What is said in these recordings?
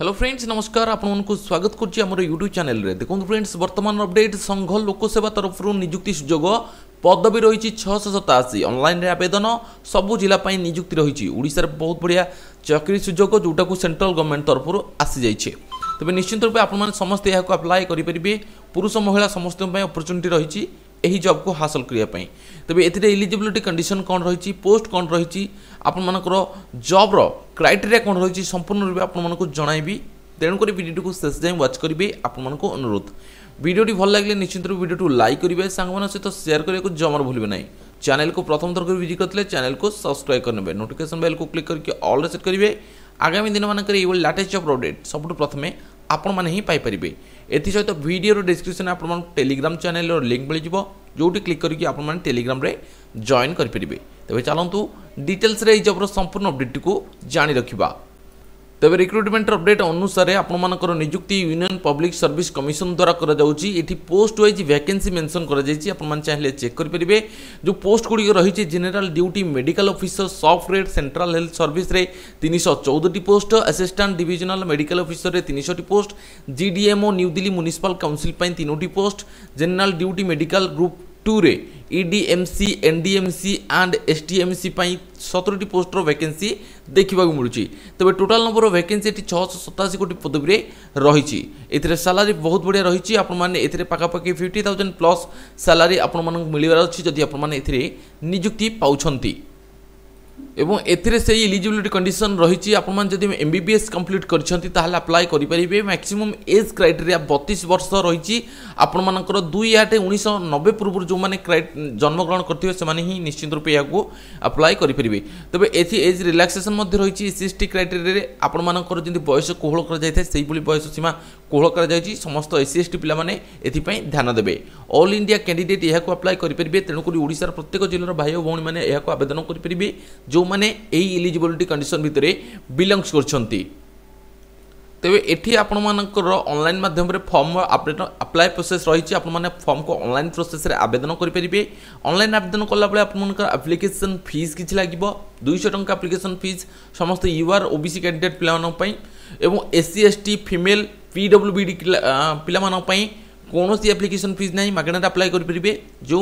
Hello friends नमस्कार आपमनकु स्वागत करछि हमर यूट्यूब चैनल रे। देखो फ्रेंड्स वर्तमान अपडेट संघ लोकसेवा तरफ नियुक्ति सुजोग पदवी रही 687 ऑनलाइन आवेदन सबू जिला नियुक्ति रही ओडिसा रे बहुत बढ़िया चाकरी सुजोग जोटा को सेंट्रल गवर्नमेंट तरफ आसी जाइए तबे निश्चित रूप आप समस्त यह अप्लाई करेंगे। पुरुष महिला समस्त अपॉर्चुनिटी रही यही जॉब को हासिल करने तेज ए इलिजिबिलिटी कंडीशन कौन रही पोस्ट कौन रही आपर जॉब्र क्राइटेरिया कौन रही संपूर्ण रूप आपको जनइबी तेणुकर वीडियो को शेष जाए व्वाच करेंगे। आपको अनुरोध वीडियो भल लगे निश्चित रूप वीडियो लाइक करेंगे सांग सहित सेयार करने जमार भूलें ना। चैनल को प्रथम थर विजिट करते चैनल को सब्सक्राइब करने नोटिफिकेशन बेल को क्लिक करके ऑल सेट करेंगे। आगामी दिन मानक लेटेस्ट जॉब अपडेट सबुठ प्रथमें आपण मैंने ही पाई परिबे। एथि सहित वीडियो डिस्क्रिप्शन आपण टेलीग्राम चैनल रो लिंक मिल जिवो जोटी क्लिक करके आपण मैंने टेलीग्राम रे जॉइन कर परिबे। तबे चलंतु डिटेल्स रे जॉब रो संपूर्ण अपडेट को जानि रखिबा। तबे रिक्रुटमेंट अपडेट अनुसार आपण मानकर नियुक्ति यूनियन पब्लिक सर्विस कमिशन द्वारा करा जाउची। एथि पोस्ट वाइज वैकेंसी मेंशन करा जाईची आपण मन चाहिले चेक कर परिबे। जो पोस्ट गुडी रही छि general duty medical officer soft grade central health service रे 314 टी post, assistant divisional medical officer रे 300 टी post, GDMO new Delhi municipal council पई 3 टी post, general duty medical group 2 रे ईडीएमसी एनडीएमसी एंड एसटीएमसी 17 टी पोस्ट वैकेंसी देखा मिलूँ। तबे टोटाल नंबर ऑफ वैकेंसी 687 कोटी पदवी रही। ए सैलरी बहुत बढ़िया रही आपने पाखापाखि 50,000 प्लस सैलरी आपबार अच्छी जदि आपने नियुक्ति पाँच एवं ए इलिजिबिलिटी कंडीशन रही आपड़ी एमबीबीएस कंप्लीट कर अप्लाई करेंगे। मैक्सिमम एज क्राइटेरिया 32 वर्ष रही आपर 2-8-1990 पूर्व जो मैंने जन्मग्रहण करते हैं ही निश्चित रूप यू अप्लाई करेंगे। तबे एज रिलैक्सेशन रही SC क्राइटेरिया आपर जमी बयस कोहल कर बयस सीमा कोहल कर समस्त SC ST पाने ध्यान देवे। ऑल इंडिया कैंडिडेट यह अप्लाई करेंगे तेणुकर ओडिशार प्रत्येक जिलार भाई भौणी मैंने आवेदन करेंगे जो माने एही इलिजिबिलिटी कंडीशन भितरे बिलंग्स करछंती। तेबे एठी आपण मानकर ऑनलाइन माध्यम रे फॉर्म अप्लाई प्रोसेस रही आपण माने फॉर्म को ऑनलाइन प्रोसेस रे आवेदन करि परिबे। ऑनलाइन आवेदन कला बेले आपण मानकर एप्लिकेशन फीस किछि लागिबो 200 टंका एप्लिकेशन फीस समस्त यूआर ओबीसी कैंडिडेट पिलान पई एवं SC ST फीमेल PWBD पिलान पई कोनोसी एप्लिकेशन फीस नाही मागणा अप्लाई करि परिबे। जो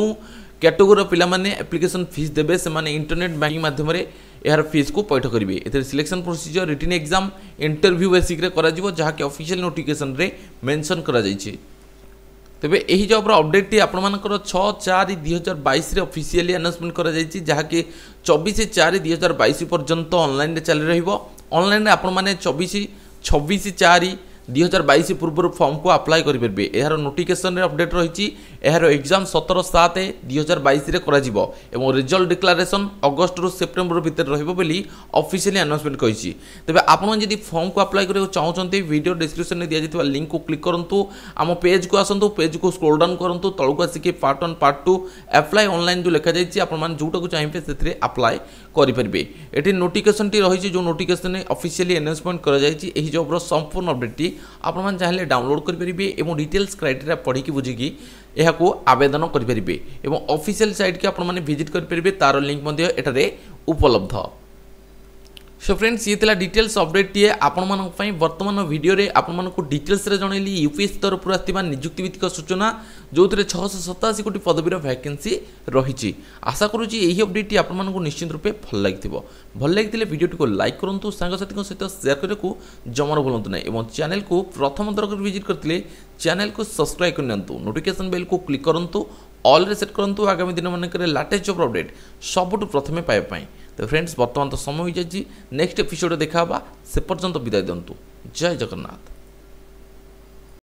कैटेगोरी पिलाने एप्लिकेशन फीस देबे से इंटरनेट बैंकिंग माध्यम रे यार फीस को पैठ करेंगे। एथे selection procedure written exam interview basic रे करा जिवो जहा के ऑफिशियल नोटिफिकेशन रे मेंशन करा जाईछे। तबे एही जॉब रो अपडेट टी आपण मानकर 6-4-2022 रे ऑफिशियली अनाउंसमेंट करा जाईछी जहा के 24-4-2022 पर्यंत ऑनलाइन रे चली रहइबो। ऑनलाइन रे आपण माने 24-26-4-2022 पूर्व फॉर्म को अप्लाई करेंगे। यार नोटिफिकेशन अपडेट रही यार एग्जाम 17-7-2022 एवं रिजल्ट डिक्लेरेशन अगस्त रो सेप्टेम्बर भितर रही ऑफिशियली अनाउंसमेंट कही। तेज आपड़ी फॉर्म को अप्लाई करने चाहते वीडियो डिस्क्रिप्शन में दिया लिंक को क्लिक करूँ आम पेज को आसतु पेज को स्क्रोल डाउन करूँ तौक आसिक पार्ट 1 पार्ट 2 अप्लाई ऑनलाइन जो लिखा जाए आपको चाहिए से अप्लाई करेंगे। ये नोटिफिकेशन रही जो नोटिफिकेशन ऑफिशियली अनाउंसमेंट कर जॉब संपूर्ण अपडेट आपमन चाहे डाउनलोड करेंगे और डिटेल्स क्राइटेरिया पढ़ी बुझी यह आवेदन करेंगे। ऑफिशियल साइट के आपमन विजिट करेंगे तार लिंक एटारे उपलब्ध। सो फ्रेंड्स ये डिटेल्स अपडेट टीए आपमन वर्तमान वीडियो रे आपमनको डिटेल्स रे जनैली यूपीएससी तरफ आस्थिबा नियुक्ति भित्तिक सूचना जो 687 कोटी पदवीर वैकेंसी रही। आशा करूची यही अपडेट टी आपमनको निश्चित रूपे भल लागिथिबो। भल लागिथिले वीडियो टी को लाइक करंतु सांग साथीक सहित शेयर करे को जमर भुलंतु नै एवं चैनल को प्रथम दरक विजिट करथिले चैनल को सब्सक्राइब करनंतु नोटिफिकेशन बेल को क्लिक करंतु ऑल रे सेट करंतु आगामी दिन मानक रे लेटेस्ट जॉब अपडेट सबुटु प्रथमे पाए पाए। तो फ्रेंड्स बर्तमान तो समय हो जाएगी नेक्स्ट एपिसोड देखा से पर्यंत विदाय दिंतु। जय जगन्नाथ।